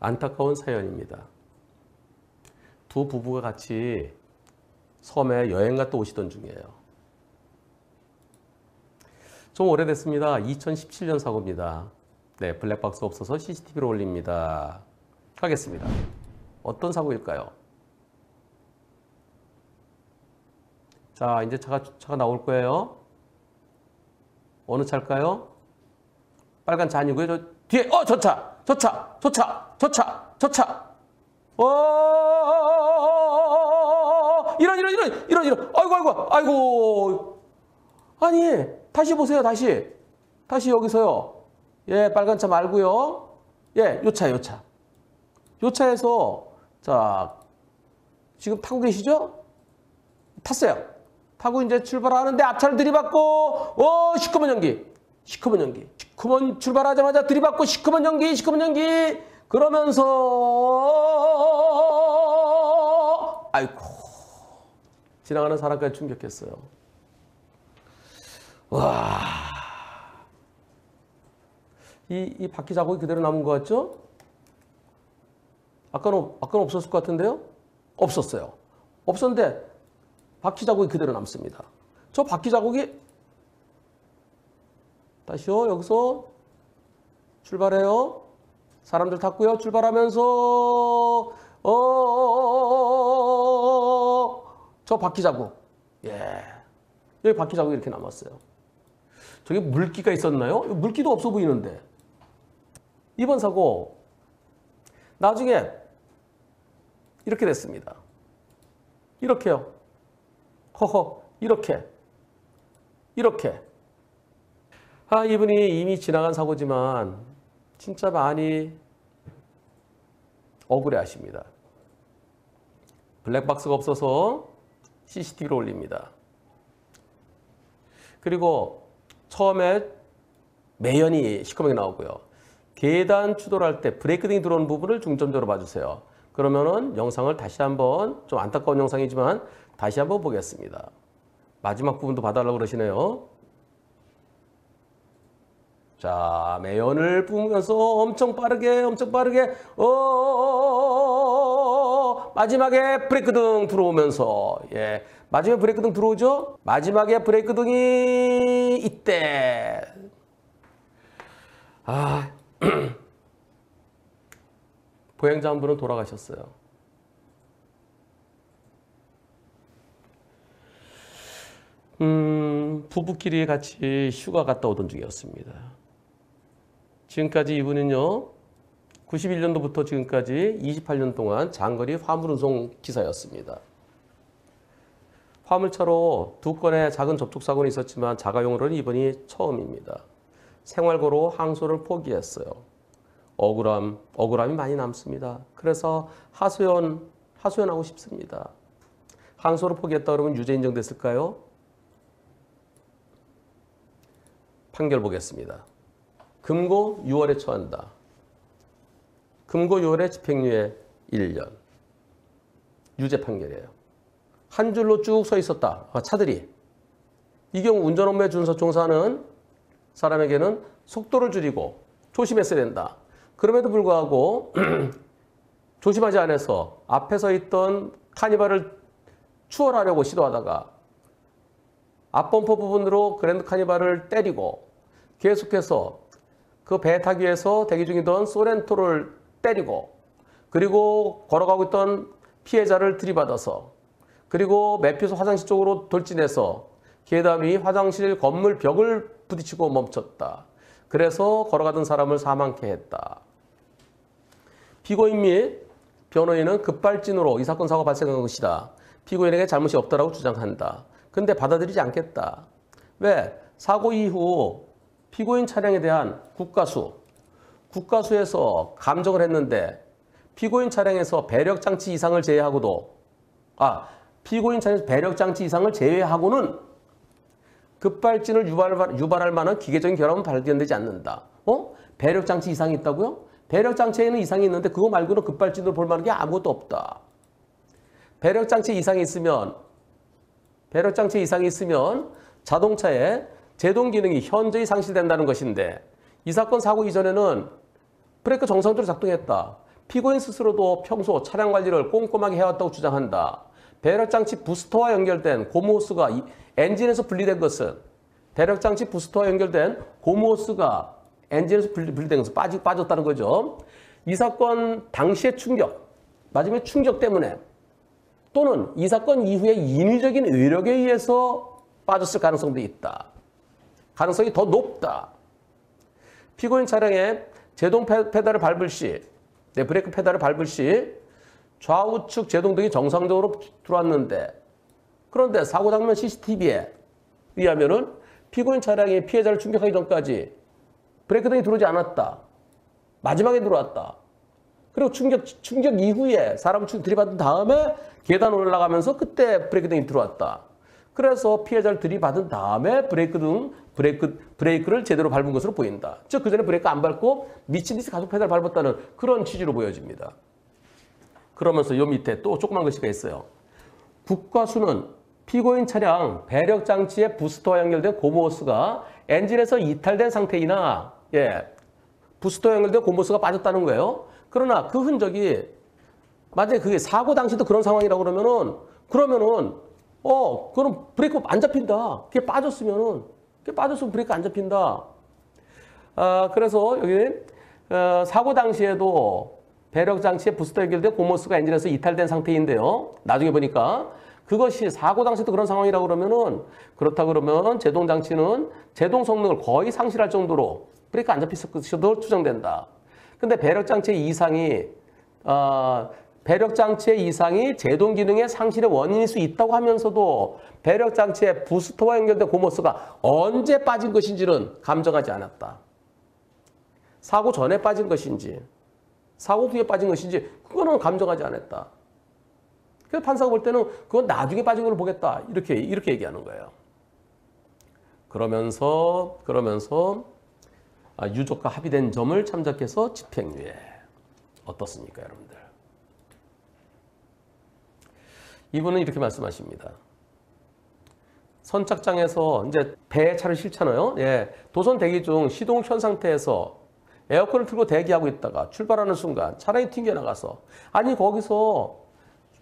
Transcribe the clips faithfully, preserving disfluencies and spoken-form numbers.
안타까운 사연입니다. 두 부부가 같이 섬에 여행 갔다 오시던 중이에요. 좀 오래됐습니다. 이천십칠 년 사고입니다. 네, 블랙박스 없어서 씨씨티비로 올립니다. 하겠습니다. 어떤 사고일까요? 자, 이제 차가, 차가 나올 거예요. 어느 차일까요? 빨간 차 아니고요. 저 뒤에, 어, 저 차! 저 차! 저 차! 저 차! 저 차! 어, 이런, 이런, 이런, 이런, 이런. 아이고, 아이고, 아이고. 아니, 다시 보세요, 다시. 다시 여기서요. 예, 빨간 차 말고요. 예, 요 차, 요 차. 요 차에서, 자, 지금 타고 계시죠? 탔어요. 타고 이제 출발하는데 앞차를 들이받고, 오, 시커먼 연기. 시커먼 연기. 시커먼 출발하자마자 들이받고 시커먼 연기, 시커먼 연기. 그러면서, 아이고. 지나가는 사람까지 충격했어요. 와. 이, 이 바퀴 자국이 그대로 남은 것 같죠? 아까는, 아까는 없었을 것 같은데요? 없었어요. 없었는데, 바퀴 자국이 그대로 남습니다. 저 바퀴 자국이 다시요. 여기서 출발해요. 사람들 탔고요. 출발하면서 어 저 바퀴 자국. 예. 여기 바퀴 자국이 이렇게 남았어요. 저기 물기가 있었나요? 물기도 없어 보이는데. 이번 사고 나중에 이렇게 됐습니다. 이렇게요. 허허, 이렇게, 이렇게. 아, 이분이 이미 지나간 사고지만 진짜 많이 억울해하십니다. 블랙박스가 없어서 씨씨티비로 올립니다. 그리고 처음에 매연이 시커멓게 나오고요. 계단 추돌할 때 브레이크등이 들어오는 부분을 중점적으로 봐주세요. 그러면은 영상을 다시 한번, 좀 안타까운 영상이지만 다시 한번 보겠습니다. 마지막 부분도 봐달라고 그러시네요. 자, 매연을 뿜으면서 엄청 빠르게, 엄청 빠르게, 어, 마지막에 브레이크 등 들어오면서, 예, 마지막에 브레이크 등 들어오죠? 마지막에 브레이크 등이 이때, 아. 보행자 한 분은 돌아가셨어요. 음, 부부끼리 같이 휴가 갔다 오던 중이었습니다. 지금까지 이분은요, 구십일 년도부터 지금까지 이십팔 년 동안 장거리 화물 운송 기사였습니다. 화물차로 두 건의 작은 접촉사고는 있었지만 자가용으로는 이번이 처음입니다. 생활고로 항소를 포기했어요. 억울함, 억울함이 많이 남습니다. 그래서 하소연, 하소연하고 싶습니다. 항소를 포기했다 그러면 유죄 인정됐을까요? 판결 보겠습니다. 금고 유 월에 처한다. 금고 유 월에 집행유예 일 년. 유죄 판결이에요. 한 줄로 쭉 서 있었다. 아, 차들이. 이 경우 운전 업무에 준서 종사하는 사람에게는 속도를 줄이고 조심했어야 된다. 그럼에도 불구하고 조심하지 않아서 앞에서 있던 카니발을 추월하려고 시도하다가 앞범퍼 부분으로 그랜드 카니발을 때리고 계속해서 그 배 타기 위해서 대기 중이던 소렌토를 때리고 그리고 걸어가고 있던 피해자를 들이받아서 그리고 매표소 화장실 쪽으로 돌진해서 계담이 화장실 건물 벽을 부딪히고 멈췄다. 그래서 걸어가던 사람을 사망케 했다. 피고인 및 변호인은 급발진으로 이 사건 사고가 발생한 것이다. 피고인에게 잘못이 없다라고 주장한다. 근데 받아들이지 않겠다. 왜? 사고 이후 피고인 차량에 대한 국과수, 국과수에서 감정을 했는데 피고인 차량에서 배력장치 이상을 제외하고도 아, 피고인 차량에서 배력장치 이상을 제외하고는 급발진을 유발, 유발할 만한 기계적인 결함은 발견되지 않는다. 어? 배력장치 이상이 있다고요? 배력장치에는 이상이 있는데 그거 말고는 급발진으로 볼 만한 게 아무것도 없다. 배력장치 이상이 있으면 배력장치 이상이 있으면 자동차의 제동 기능이 현저히 상실된다는 것인데 이 사건 사고 이전에는 브레이크 정상적으로 작동했다. 피고인 스스로도 평소 차량 관리를 꼼꼼하게 해왔다고 주장한다. 배력장치 부스터와 연결된 고무호스가 엔진에서 분리된 것은 배력장치 부스터와 연결된 고무호스가 엔진에서 분리된 것은 빠지, 빠졌다는 거죠. 이 사건 당시의 충격, 마지막에 충격 때문에 또는 이 사건 이후에 인위적인 의력에 의해서 빠졌을 가능성도 있다. 가능성이 더 높다. 피고인 차량에 제동 페달을 밟을 시, 네, 브레이크 페달을 밟을 시 좌우측 제동등이 정상적으로 들어왔는데 그런데 사고 장면 씨씨티비에 의하면은 피고인 차량이 피해자를 충격하기 전까지 브레이크 등이 들어오지 않았다. 마지막에 들어왔다. 그리고 충격, 충격 이후에 사람을 들이받은 다음에 계단 올라가면서 그때 브레이크 등이 들어왔다. 그래서 피해자를 들이받은 다음에 브레이크 등, 브레이크, 브레이크를 제대로 밟은 것으로 보인다. 즉, 그 전에 브레이크 안 밟고 미친 듯이 가속 페달을 밟았다는 그런 취지로 보여집니다. 그러면서 요 밑에 또 조그만 글씨가 있어요. 국과수는 피고인 차량 배력 장치의 부스터와 연결된 고무호스가 엔진에서 이탈된 상태이나, 예, 부스터와 연결된 고무호스가 빠졌다는 거예요. 그러나 그 흔적이, 만약에 그게 사고 당시도 그런 상황이라고 그러면은, 그러면은, 어, 그럼 브레이크 안 잡힌다. 그게 빠졌으면은, 그게 빠졌으면 브레이크 안 잡힌다. 아, 그래서 여기, 어, 사고 당시에도 배력 장치에 부스터 연결된 고무호스가 엔진에서 이탈된 상태인데요. 나중에 보니까 그것이 사고 당시도 그런 상황이라고 그러면은, 그렇다 그러면 제동 장치는 제동 성능을 거의 상실할 정도로 브레이크 안 잡혔을 것으로 추정된다. 근데 배력 장치 이상이, 어, 배력장치의 이상이 제동기능의 상실의 원인일 수 있다고 하면서도 배력장치의 부스터와 연결된 고무호스가 언제 빠진 것인지는 감정하지 않았다. 사고 전에 빠진 것인지 사고 후에 빠진 것인지 그거는 감정하지 않았다. 그래서 판사가 볼 때는 그건 나중에 빠진 걸 보겠다. 이렇게 이렇게 얘기하는 거예요. 그러면서 그러면서 유족과 합의된 점을 참작해서 집행유예. 어떻습니까, 여러분들? 이분은 이렇게 말씀하십니다. 선착장에서 이제 배에 차를 실잖아요. 예, 도선 대기 중 시동 켠 상태에서 에어컨을 틀고 대기하고 있다가 출발하는 순간 차량이 튕겨나가서, 아니 거기서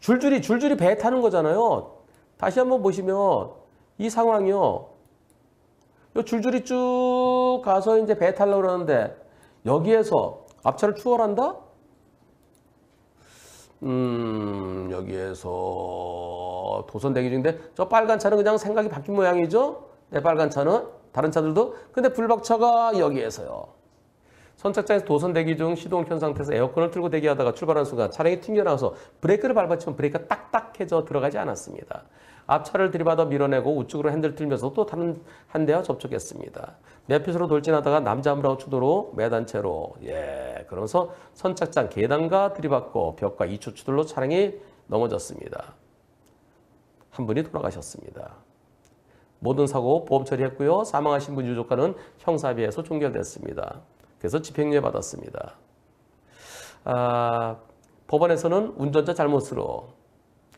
줄줄이 줄줄이 배에 타는 거잖아요. 다시 한번 보시면 이 상황이요. 요 줄줄이 쭉 가서 이제 배에 타려고 그러는데 여기에서 앞차를 추월한다? 음, 여기에서 도선 대기 중인데 저 빨간 차는 그냥 생각이 바뀐 모양이죠? 네, 빨간 차는 다른 차들도. 근데 블박차가 여기에서요. 선착장에서 도선 대기 중 시동 켠 상태에서 에어컨을 틀고 대기하다가 출발한 순간 차량이 튕겨나와서 브레이크를 밟았지만 브레이크가 딱딱해져 들어가지 않았습니다. 앞차를 들이받아 밀어내고 우측으로 핸들 틀면서 또 다른 한 대와 접촉했습니다. 내핏으로 돌진하다가 남자 한 분하고 추돌로 매단 채로, 예, 그러면서 선착장 계단과 들이받고 벽과 이 초 추돌로 차량이 넘어졌습니다. 한 분이 돌아가셨습니다. 모든 사고 보험 처리했고요. 사망하신 분 유족과는 형사합의해서 종결됐습니다. 그래서 집행유예 받았습니다. 아, 법원에서는 운전자 잘못으로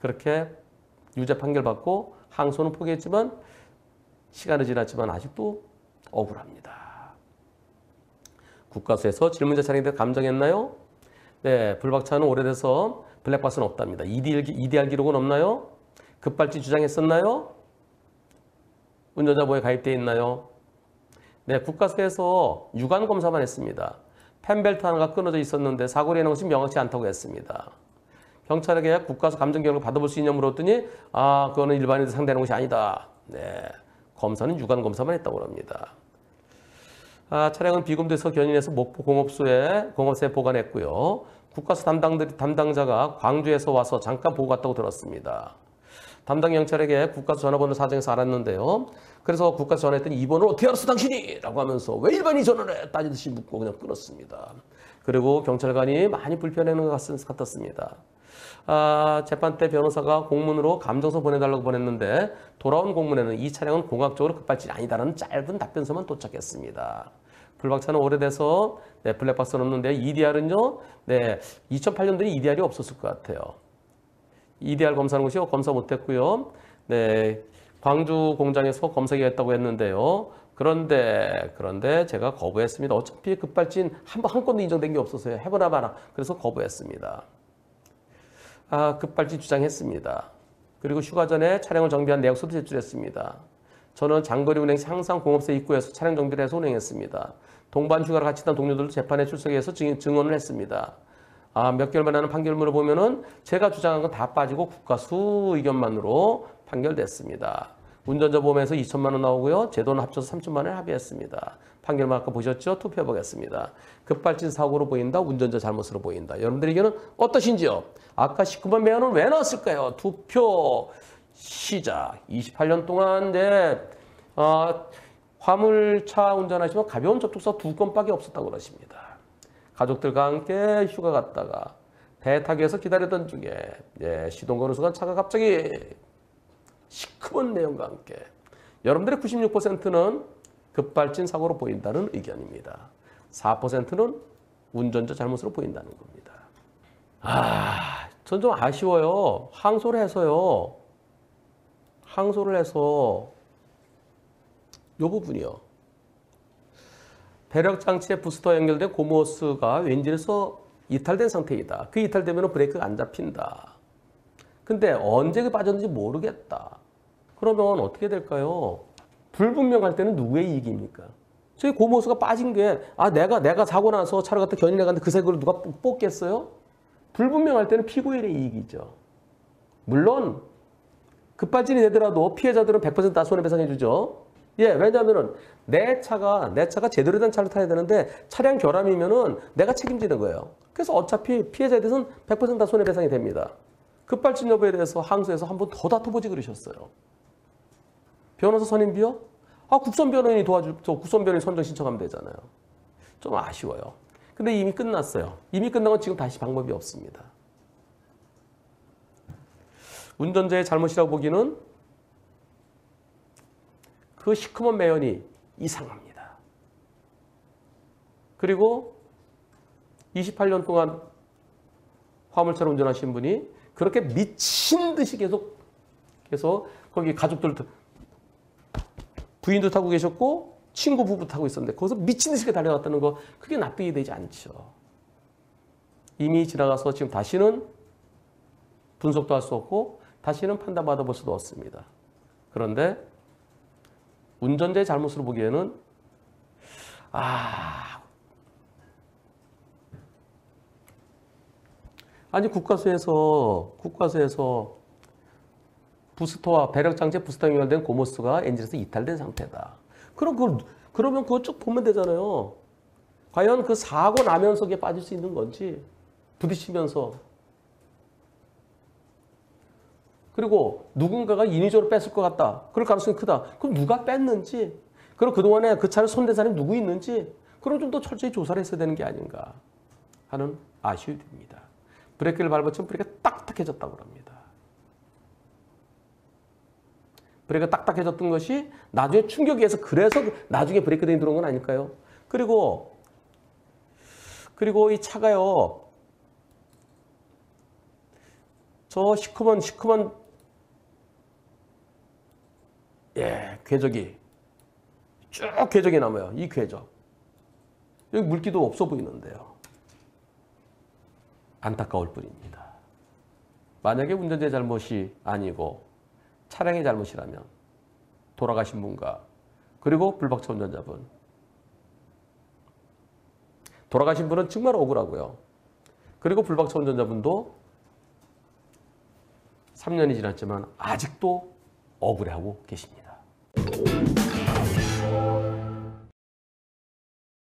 그렇게 유죄 판결받고 항소는 포기했지만 시간이 지났지만 아직도 억울합니다. 국과수에서 질문자 차량에 대해 감정했나요? 네, 블박차는 오래돼서 블랙박스는 없답니다. 이디알 기록은 없나요? 급발진 주장했었나요? 운전자 보호에 가입되어 있나요? 네, 국과수에서 육안 검사만 했습니다. 펜벨트 하나가 끊어져 있었는데 사고를 내는 것이 명확치 않다고 했습니다. 경찰에게 국과수 감정 기록을 받아볼 수 있냐고 물었더니 아, 그거는 일반인들 상대하는 것이 아니다. 네, 검사는 육안 검사만 했다고 합니다. 아, 차량은 비금도에서 견인해서 목포 공업소에 공업소에 보관했고요. 국과수 담당들, 담당자가 광주에서 와서 잠깐 보고 갔다고 들었습니다. 담당 경찰에게 국과수 전화번호 사정해서 알았는데요. 그래서 국과수 전화했더니 이 번호를 어떻게 알았어 당신이? 라고 하면서 왜 일반인이 전화를 해? 따지듯이 묻고 그냥 끊었습니다. 그리고 경찰관이 많이 불편해하는 것 같았습니다. 아, 재판 때 변호사가 공문으로 감정서 보내달라고 보냈는데 돌아온 공문에는 이 차량은 공학적으로 급발진이 아니다라는 짧은 답변서만 도착했습니다. 블박차는 오래돼서, 네, 블랙박스는 없는데 이디알은요. 네, 이천팔 년도에 이디알이 없었을 것 같아요. 이디알 검사하는 것이 검사 못했고요. 네, 광주 공장에서 검사기가 했다고 했는데요. 그런데 그런데 제가 거부했습니다. 어차피 급발진 한 번 한 건도 인정된 게 없었어요. 해보나 마나. 그래서 거부했습니다. 아, 급발진 주장했습니다. 그리고 휴가 전에 차량을 정비한 내역서도 제출했습니다. 저는 장거리 운행 시 항상 공업소 입구에서 차량 정비를 해서 운행했습니다. 동반 휴가를 같이 했던 동료들도 재판에 출석해서 증언을 했습니다. 아, 몇 개월 만에 하는 판결문을 보면은 제가 주장한 건 다 빠지고 국과수 의견만으로 판결됐습니다. 운전자 보험에서 이천만 원 나오고요. 제 돈 합쳐서 삼천만 원에 합의했습니다. 판결문 아까 보셨죠? 투표해 보겠습니다. 급발진 사고로 보인다. 운전자 잘못으로 보인다. 여러분들의 의견은 어떠신지요? 아까 십구만 매연은 왜 나왔을까요? 투표 시작. 이십팔 년 동안 네, 어, 화물차 운전하시면 가벼운 접촉사 두 건밖에 없었다고 그러십니다. 가족들과 함께 휴가 갔다가 배 타기 위해서 기다리던 중에 예, 시동 거는 순간 차가 갑자기 시큼한 내용과 함께 여러분들의 구십육 퍼센트는 급발진 사고로 보인다는 의견입니다. 사 퍼센트는 운전자 잘못으로 보인다는 겁니다. 아, 전 좀 아쉬워요. 항소를 해서요. 항소를 해서 요 부분이요. 배력장치에 부스터와 연결된 고무호스가 왼질에서 이탈된 상태이다. 그 이탈되면 브레이크가 안 잡힌다. 근데 언제 빠졌는지 모르겠다. 그러면 어떻게 될까요? 불분명할 때는 누구의 이익입니까? 저희 고무호스가 빠진 게 아 내가 내가 사고 나서 차를 갖다 견인해 갔는데 그 색으로 누가 뽑겠어요? 불분명할 때는 피고인의 이익이죠. 물론 급발진이 되더라도 피해자들은 백 퍼센트 다 손해배상해 주죠. 예, 왜냐하면은 내 차가 내 차가 제대로 된 차를 타야 되는데 차량 결함이면은 내가 책임지는 거예요. 그래서 어차피 피해자에 대해서는 백 퍼센트 다 손해배상이 됩니다. 급발진 여부에 대해서 항소해서 한 번 더 다퉈보지 그러셨어요. 변호사 선임비요? 아, 국선 변호인이 도와주, 저 국선 변호인 선정 신청하면 되잖아요. 좀 아쉬워요. 근데 이미 끝났어요. 이미 끝난 건 지금 다시 방법이 없습니다. 운전자의 잘못이라고 보기는 그 시커먼 매연이 이상합니다. 그리고 이십팔 년 동안 화물차를 운전하신 분이 그렇게 미친 듯이 계속 계속 거기 가족들 부인도 타고 계셨고 친구 부부 타고 있었는데 거기서 미친 듯이 달려갔다는 거 그게 납득이 되지 않죠. 이미 지나가서 지금 다시는 분석도 할 수 없고 다시는 판단받아 볼 수도 없습니다. 그런데 운전자의 잘못으로 보기에는 아 아니 국과수에서 국과수에서 부스터와 배력장치에 부스터에 연결된 고무수가 엔진에서 이탈된 상태다. 그럼 그걸, 그러면 그거 쭉 보면 되잖아요. 과연 그 사고 나면서 그게 빠질 수 있는 건지 부딪히면서 그리고 누군가가 인위적으로 뺐을 것 같다. 그럴 가능성이 크다. 그럼 누가 뺐는지, 그리고 그동안에 그 차를 손댄 사람이 누구 있는지 그런 좀 더 철저히 조사를 했어야 되는 게 아닌가 하는 아쉬움이 듭니다. 브레이크를 밟았지만 브레이크가 딱딱해졌다고 합니다. 브레이크가 딱딱해졌던 것이 나중에 충격에 의해서 그래서 나중에 브레이크등이 들어온 건 아닐까요? 그리고 그리고 이 차가요. 저 시커먼 시커먼 예, 궤적이 쭉 궤적이 남아요. 이 궤적. 여기 물기도 없어 보이는데요. 안타까울 뿐입니다. 만약에 운전자의 잘못이 아니고 차량의 잘못이라면 돌아가신 분과 그리고 블박차 운전자분. 돌아가신 분은 정말 억울하고요. 그리고 블박차 운전자분도 삼 년이 지났지만 아직도 억울해하고 계십니다.